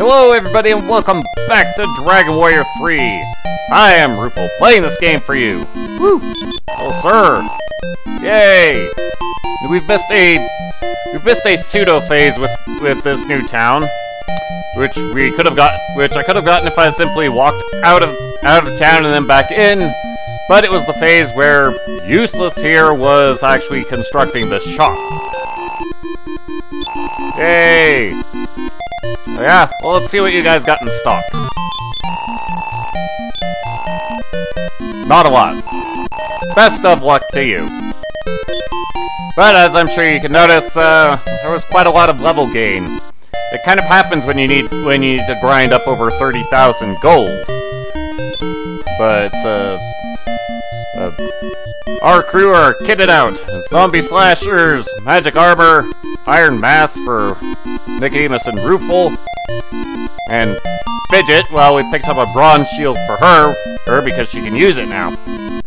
Hello everybody and welcome back to Dragon Warrior 3. I am Rufel, playing this game for you. Woo! Oh sir! Yay! We've missed a pseudo phase with this new town, which I could have gotten if I simply walked out of town and then back in. But it was the phase where useless here was actually constructing the shop. Yay! Yeah, well, let's see what you guys got in stock. Not a lot. Best of luck to you. But as I'm sure you can notice, there was quite a lot of level gain. It kind of happens when you need to grind up over 30,000 gold. But our crew are kitted out. Zombie slashers, magic armor, iron mask for Nicodemus and Rufel, and Fidget, well, we picked up a bronze shield for her because she can use it now.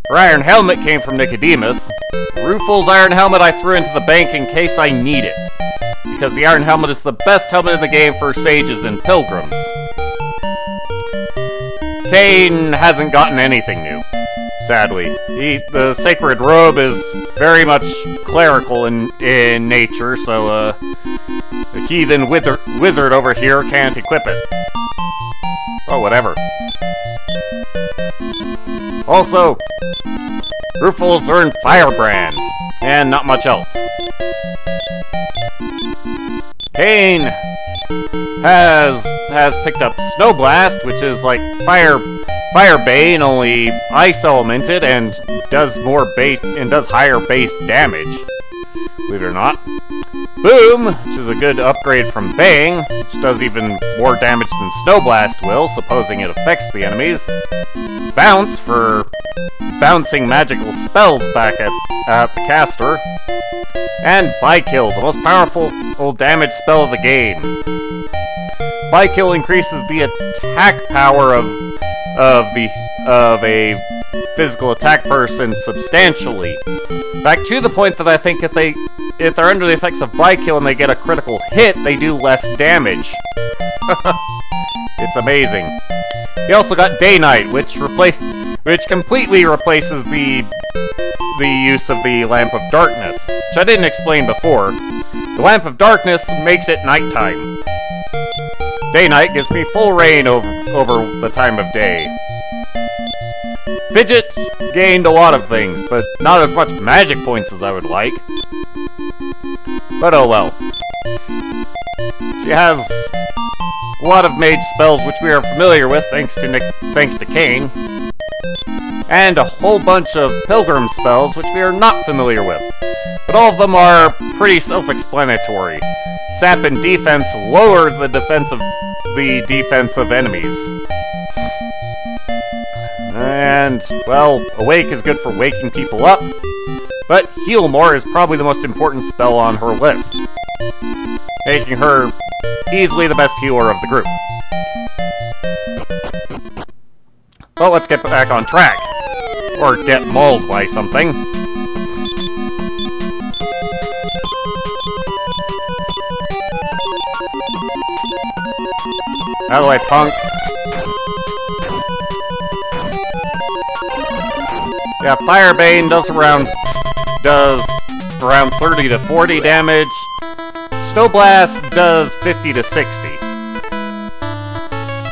Her iron helmet came from Nicodemus. Rufel's iron helmet I threw into the bank in case I need it, because the iron helmet is the best helmet in the game for sages and pilgrims. Kane hasn't gotten anything new. Sadly, the sacred robe is very much clerical in nature, so the heathen wizard over here can't equip it. Oh, whatever. Also, Rufel's earned Firebrand, and not much else. Kane has picked up Snowblast, which is like Firebane, only ice elemented and does more base and does higher base damage. Believe it or not. Boom, which is a good upgrade from Bang, which does even more damage than Snowblast will, supposing it affects the enemies. Bounce for bouncing magical spells back at the caster. And Bikill, the most powerful old damage spell of the game. Bikill increases the attack power of a physical attack person substantially. Back to the point that I think if they're under the effects of Bikill and they get a critical hit, they do less damage. It's amazing. He also got Day-Night, which completely replaces the use of the Lamp of Darkness, which I didn't explain before. The Lamp of Darkness makes it nighttime. Day-Night gives me full reign over the time of day. Fidget gained a lot of things, but not as much magic points as I would like. But oh well. She has a lot of mage spells which we are familiar with thanks to Kane. And a whole bunch of pilgrim spells which we are not familiar with. But all of them are pretty self-explanatory. Sap and defense lower the defense of enemies. And, well, awake is good for waking people up, but Heal More is probably the most important spell on her list, making her easily the best healer of the group. Well, let's get back on track, or get mauled by something. Out of the way, punks. Yeah, Firebane does around 30 to 40 damage. Snowblast does 50 to 60.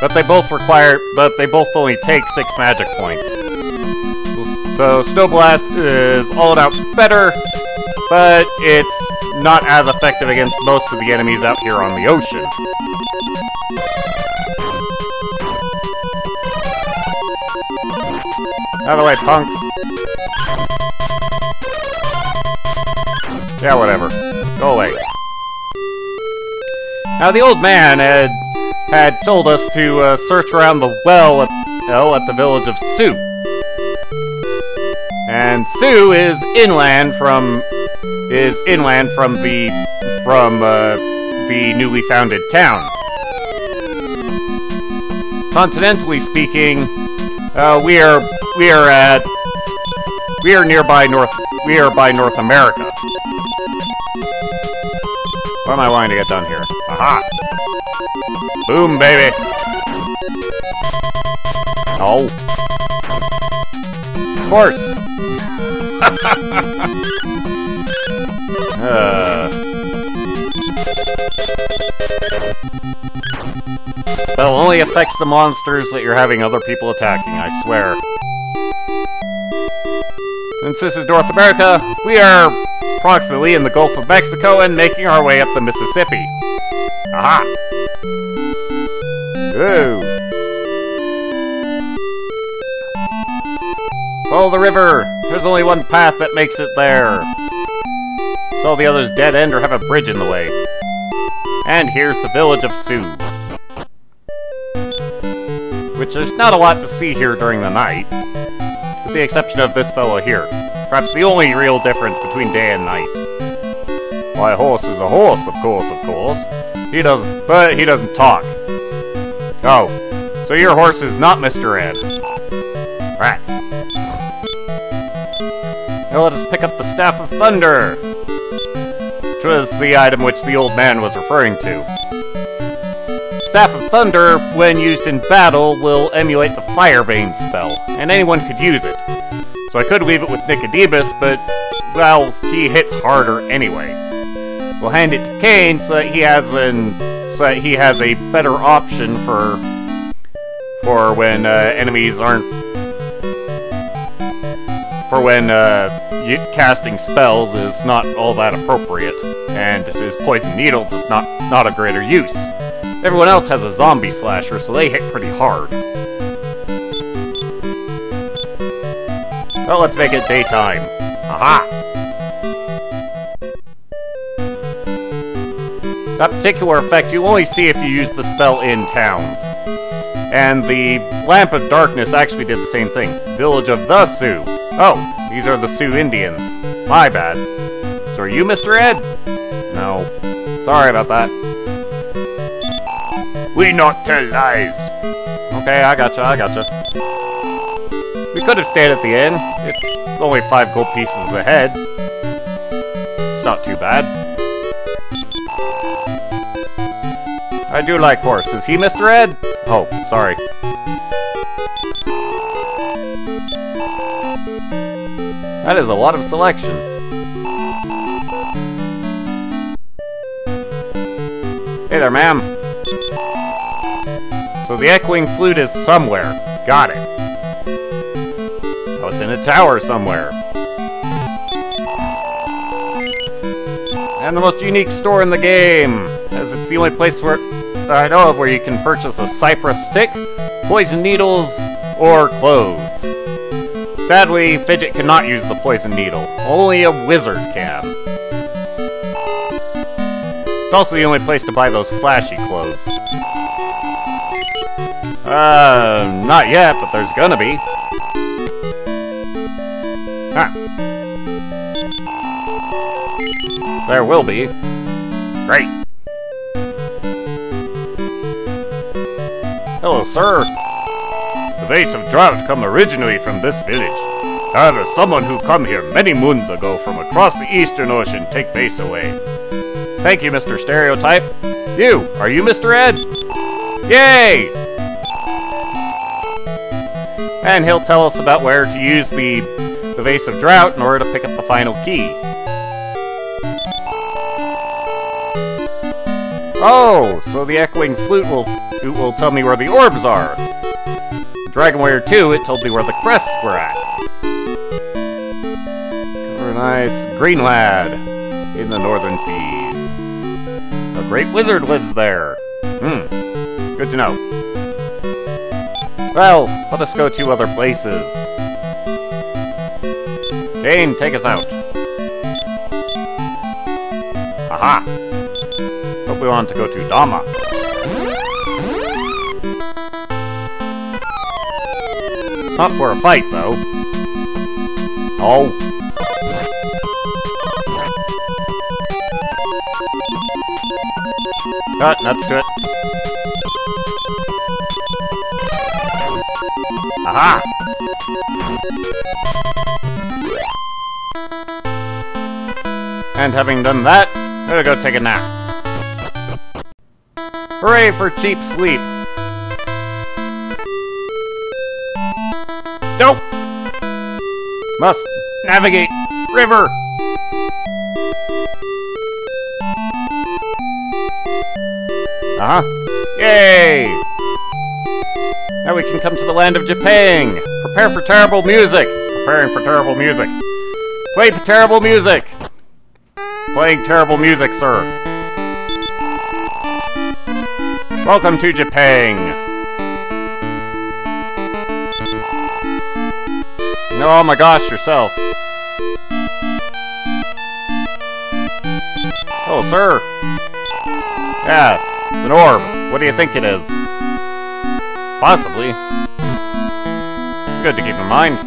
But they both only take 6 magic points. So Snowblast is all out better, but it's not as effective against most of the enemies out here on the ocean. Out of the way, punks. Yeah, whatever. Go away. Now, the old man had told us to search around the well at the village of Sioux. And Sioux is inland from the newly founded town. Continentally speaking, we are by North America. What am I wanting to get done here? Aha! Boom, baby! Oh. Of course! Spell only affects the monsters that you're having other people attacking, I swear. Since this is North America, we are approximately in the Gulf of Mexico and making our way up the Mississippi. Aha! Whoa! Follow the river! There's only one path that makes it there. So all the others dead end or have a bridge in the way. And here's the village of Sioux. Which there's not a lot to see here during the night. With the exception of this fellow here. Perhaps the only real difference between day and night. Why, a horse is a horse, of course, of course. But he doesn't talk. Oh, so your horse is not Mr. Ed. Rats. Now let us pick up the Staff of Thunder, which was the item which the old man was referring to. Staff of Thunder, when used in battle, will emulate the Firebane spell, and anyone could use it. So I could leave it with Nicodemus, but, well, he hits harder anyway. We'll hand it to Kane so that he has a better option for when casting spells is not all that appropriate, and his poison needles is not a greater use. Everyone else has a zombie slasher, so they hit pretty hard. Well, let's make it daytime. Aha! That particular effect you only see if you use the spell in towns. And the Lamp of Darkness actually did the same thing. Village of the Sioux. Oh, these are the Sioux Indians. My bad. So are you Mr. Ed? No. Sorry about that. We not tell lies! Okay, I gotcha. We could have stayed at the inn. It's only 5 gold pieces a head. It's not too bad. I do like horses. Is he Mr. Ed? Oh, sorry. That is a lot of selection. Hey there, ma'am. So the Echoing Flute is somewhere. Got it. Oh, it's in a tower somewhere. And the most unique store in the game, as it's the only place where I know of where you can purchase a cypress stick, poison needles, or clothes. Sadly, Fidget cannot use the poison needle. Only a wizard can. It's also the only place to buy those flashy clothes. Not yet, but there's gonna be. Huh. There will be. Great. Hello, sir. The vase of drought come originally from this village. However, someone who come here many moons ago from across the Eastern Ocean take vase away. Thank you, Mr. Stereotype. You, are you Mr. Ed? Yay! And he'll tell us about where to use the vase of drought in order to pick up the final key. Oh, so the Echoing Flute will tell me where the orbs are. In Dragon Warrior 2, it told me where the crests were at. We're a nice green lad in the northern seas. A great wizard lives there. Hmm, good to know. Well, let us go to other places. Jane, take us out. Aha! But we want to go to Dama. Not for a fight, though. Oh. Cut, nuts to it. Aha! And having done that, I'm gonna go take a nap. Hooray for cheap sleep! Nope! Must navigate river! Uh-huh. Yay! Now we can come to the land of Japan! Prepare for terrible music! Preparing for terrible music. Play terrible music! Playing terrible music, sir. Welcome to Japan. No, oh my gosh, yourself. Oh, sir. Yeah, it's an orb. What do you think it is? Possibly. It's good to keep in mind.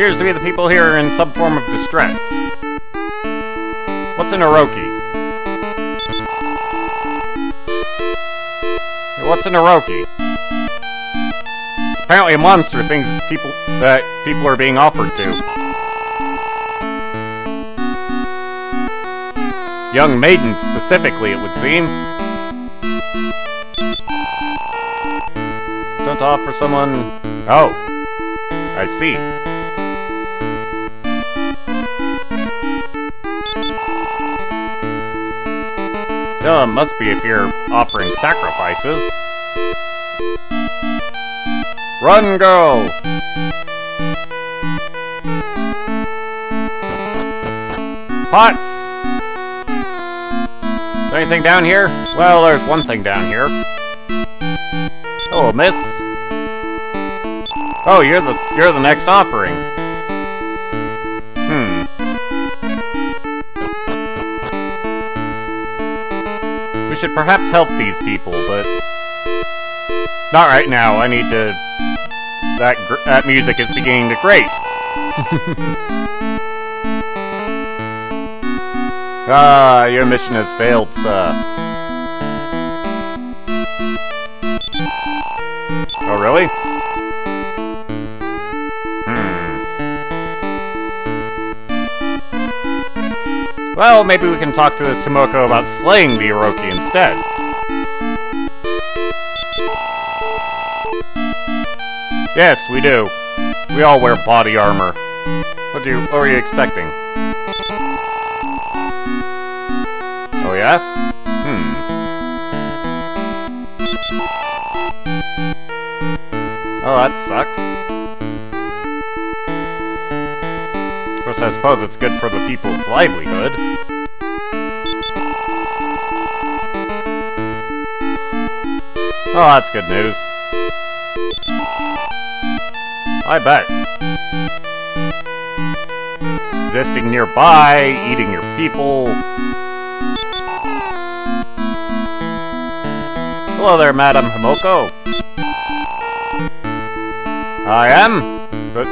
Appears to be the people here are in some form of distress. What's an Aroki? What's an Aroki? It's apparently a monster, things that people are being offered to. Young maidens, specifically, it would seem. Don't offer someone... Oh. I see. It must be if you're offering sacrifices. Run, girl! Pots! Is there anything down here? Well, there's one thing down here. Hello, miss. Oh, you're the next offering. Should perhaps help these people, but not right now. I need to. That music is beginning to grate. Ah, your mission has failed, sir. Oh, really? Well, maybe we can talk to this Tomoko about slaying the Yoroki instead. Yes, we do. We all wear body armor. What were you expecting? Oh yeah? Oh, that sucks. Of course, I suppose it's good for the people's livelihood. Oh, that's good news. I bet. Existing nearby, eating your people. Hello there, Madam Himiko. I am? But...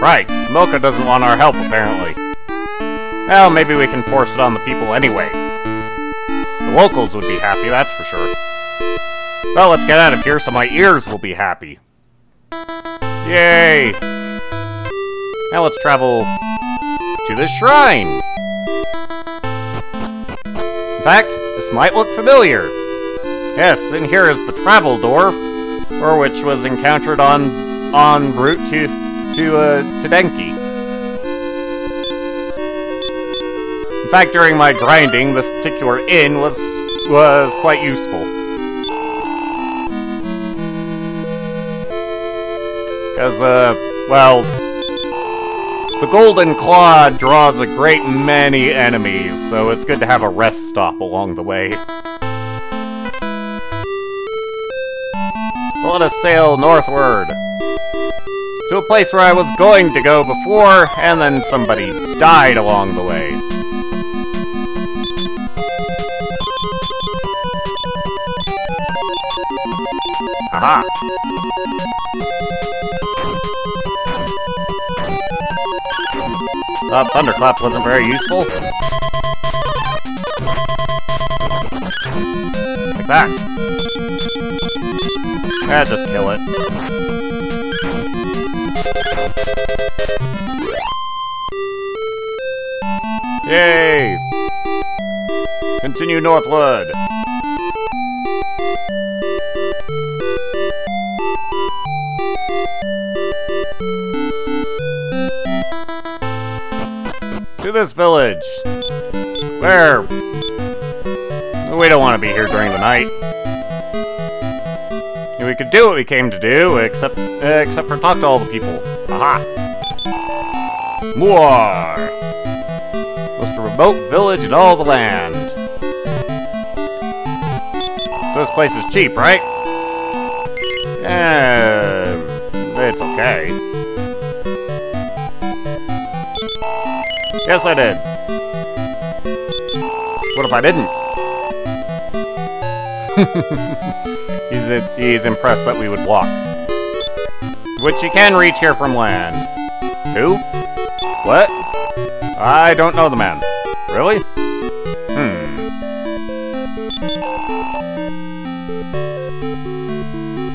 Right, Tomoko doesn't want our help, apparently. Well, maybe we can force it on the people anyway. The locals would be happy, that's for sure. Well, let's get out of here so my ears will be happy. Yay! Now let's travel to this shrine! In fact, this might look familiar. Yes, and here is the travel door, or which was encountered on route to Denki. In fact, during my grinding, this particular inn was quite useful. Because, well, the Golden Claw draws a great many enemies, so it's good to have a rest stop along the way. Let us sail northward. To a place where I was going to go before, and then somebody died along the way. Aha! That thunderclap wasn't very useful. Like that. Ah, just kill it. continue northward. To this village. Where? We don't want to be here during the night. We could do what we came to do, except for talk to all the people. Aha! Muar! Most remote village in all the land. So this place is cheap, right? Yeah, it's okay. Yes, I did. What if I didn't? He's impressed that we would walk. Which you can reach here from land. Who? What? I don't know the man. Really? Hmm.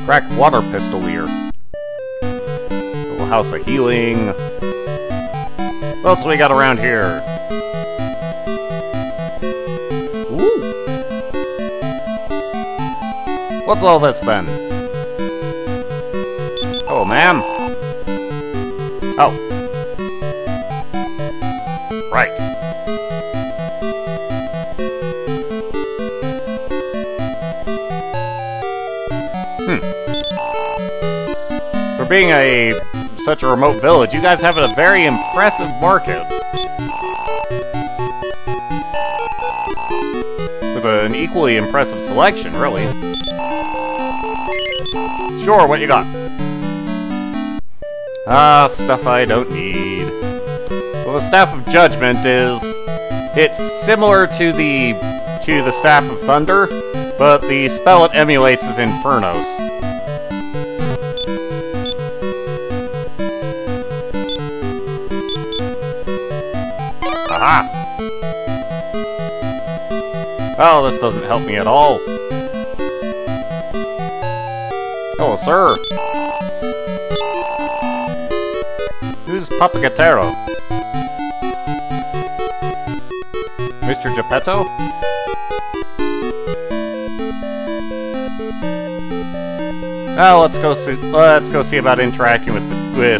Crack water pistol here. Little house of healing. What else we got around here? What's all this, then? Oh, ma'am. Oh. Right. Hmm. For being such a remote village, you guys have a very impressive market. With an equally impressive selection, really. Sure, what you got? Ah, stuff I don't need. Well, the Staff of Judgment it's similar to the Staff of Thunder, but the spell it emulates is Infernos. Aha! Oh, this doesn't help me at all. Hello, sir. Who's Papagatero? Mr. Geppetto? Now let's go see about interacting with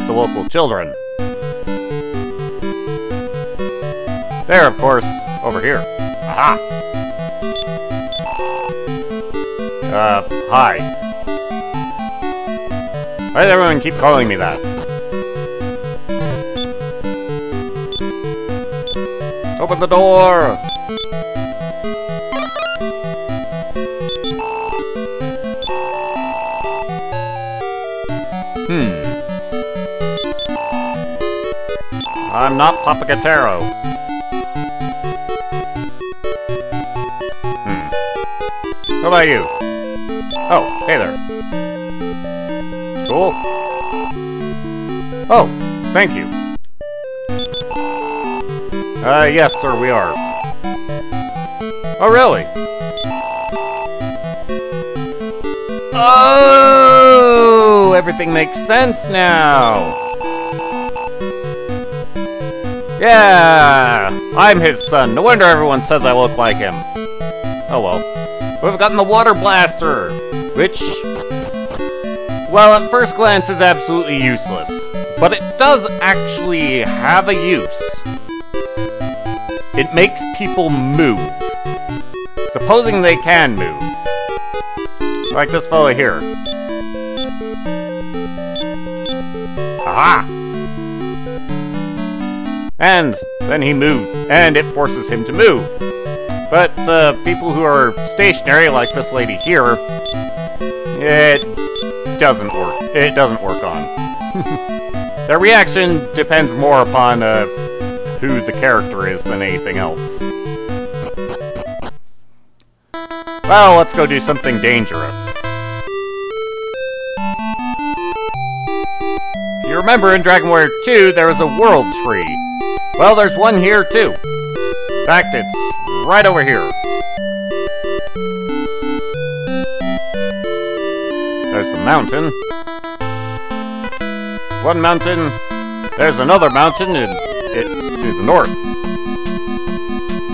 the local children. There, of course, over here. Aha. Hi. Why does everyone keep calling me that? Open the door! Hmm. I'm not Papagatero. Hmm. What about you? Oh, hey there. Cool. Oh, thank you. Yes, sir, we are. Oh, really? Oh, everything makes sense now. Yeah, I'm his son. No wonder everyone says I look like him. Oh, well. We've gotten the water blaster, which... well, at first glance, is absolutely useless, but it does actually have a use. It makes people move, supposing they can move, like this fella here. Aha! And then he moved, and it forces him to move. But people who are stationary, like this lady here, it doesn't work on. Their reaction depends more upon who the character is than anything else. Well, let's go do something dangerous. You remember in Dragon Warrior 2 there was a world tree. Well, there's one here too. In fact, it's right over here. There's the mountain. One mountain. There's another mountain, and it to the north.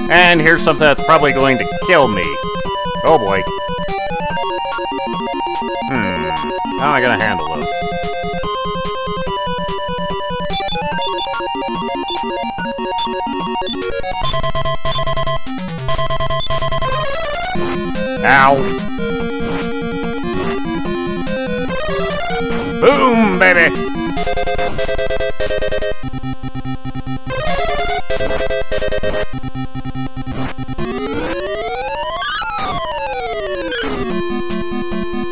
And here's something that's probably going to kill me. Oh boy. How am I gonna handle this? Ow. Boom, baby!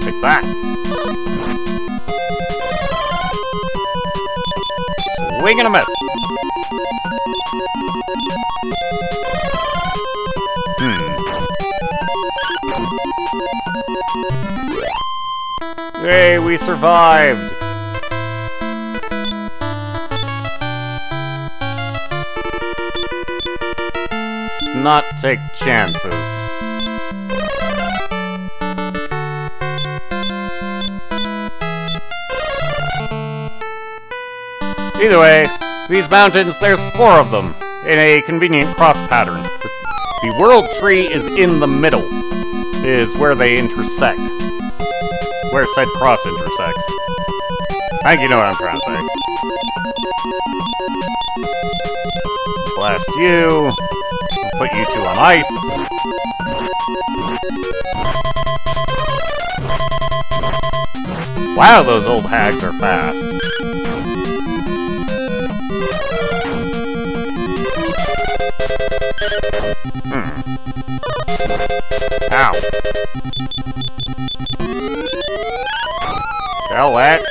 Take that. Swing and a miss. Hey, we survived. Let's not take chances. Either way, these mountains, there's four of them, in a convenient cross pattern. The World Tree is in the middle, is where they intersect. Where said cross intersects. I think you know what I'm trying to say. Blast you. Put you two on ice. Wow, those old hags are fast. Ow. Tell that.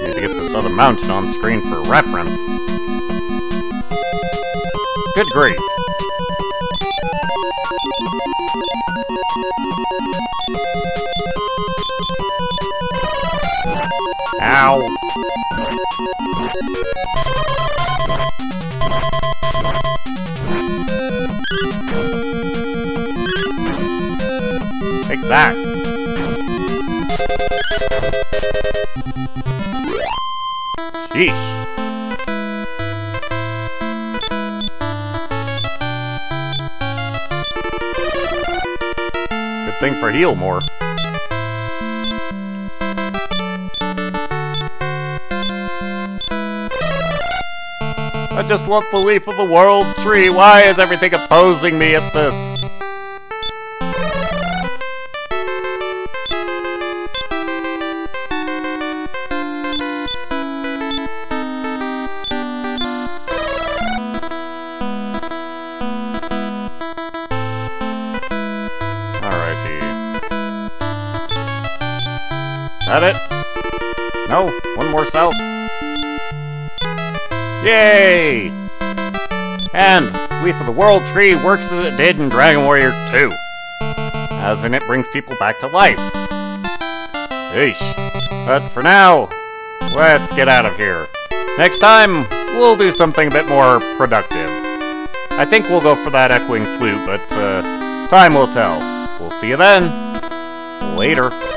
Need to get this other mountain on screen for reference. Good grief. Ow. Take that. Sheesh. Good thing for Heal More. I just want the Leaf of the World Tree. Why is everything opposing me at this? Alrighty. That it? No, one more south. Yay! And Leaf of the World Tree works as it did in Dragon Warrior 2. As in, it brings people back to life. Eesh. But for now, let's get out of here. Next time, we'll do something a bit more productive. I think we'll go for that Echoing Flute, but time will tell. We'll see you then. Later.